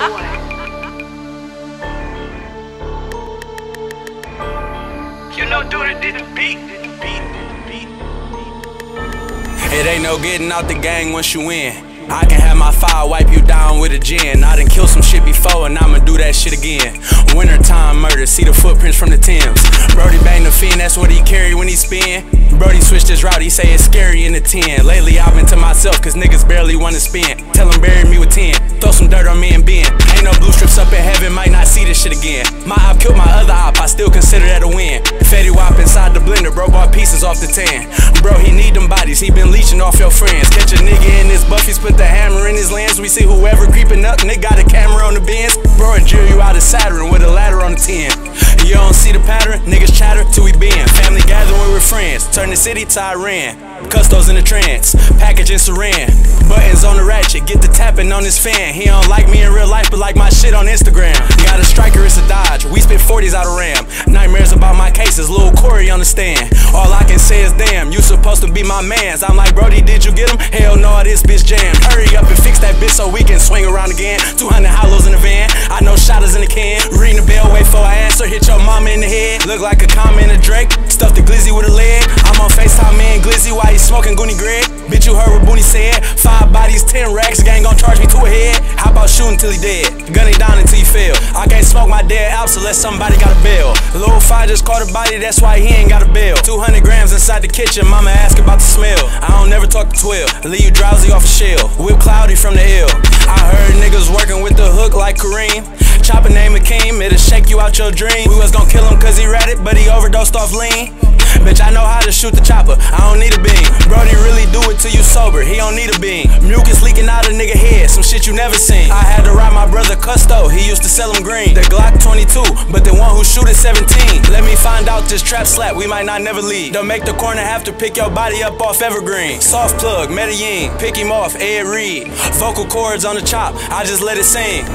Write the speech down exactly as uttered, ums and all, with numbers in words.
boy. You know, dude, it didn't beat, didn't beat, didn't beat. It ain't no getting out the gang once you in. I can have my fire, wipe you down with a gin. I done killed some shit before and I'ma do that shit again. Wintertime murder, see the footprints from the Thames. Brody bang the fiend, that's what he carry when he spin. Brody switched his route, he say it's scary in the ten. Lately I've been to myself, cause niggas barely wanna spin. Tell him bury me with ten, throw some dirt on me and Ben. Ain't no blue strips up in heaven, might not see this shit again. My op killed my other op, I still consider that a win. Fetty Wap inside the blender, bro bought pieces off the tan. Bro, he need them bodies, he been leeching off your friends. Catch a nigga in his Buffy's, put the hammer in his lens. We see whoever creeping up, nigga got a camera on the bins. Bro, and drill you out of Saturn with a ladder on the ten. You don't see the pattern, niggas chatter till we bend. Family gathering where we're friends, turn the city to Iran. Custos in the trance, package in saran. Buttons on the ratchet, get the tapping on his fan. He don't like me in real life, but like my shit on Instagram. Got a striker, it's a dodge, we spit forties out of Ram. Nightmares about my cases, Lil Corey on the stand. All I can say is damn, you supposed to be my mans. I'm like, Brody, did you get him? Hell no, this bitch jammed. Hurry up and fix that bitch so we can swing around again. Two hundred hollows in the van, I know shotters in the can. Ring the bell, wait for I answer, hit your mama in the head. Look like a comment of Drake, stuffed the glizzy with a lid. I'm on FaceTime, man, glizzy, why he smoking Goonie Greg? Bitch, you heard what Booney said. Five bodies, ten racks, gang gon' charge me to a head. How about shooting till he dead? Gunning down until he fell. I can't smoke my dead out, so let somebody got a bail. Lil Fi just caught a body, that's why he ain't got a bail. two hundred grams inside the kitchen, mama ask about the smell. I don't never talk to twelve, leave you drowsy off a shell. Whip cloudy from the hill. I heard niggas working with the hook like Kareem. Chop a name Akeem, it'll shake you out your dream. We was gon' kill him cause he ratted, but he overdosed off lean. Bitch, I know how to shoot the chopper, I don't need a beam. Brody really do it till you sober, he don't need a beam. Mucus leaking out a nigga head, some shit you never seen. I had to rob my brother Custo, he used to sell him green. The Glock twenty-two, but the one who shoot is seventeen. Let me find out this trap slap, we might not never leave. Don't make the corner have to pick your body up off Evergreen. Soft plug, Medellin, pick him off, Ed Reed. Vocal cords on the chop, I just let it sing.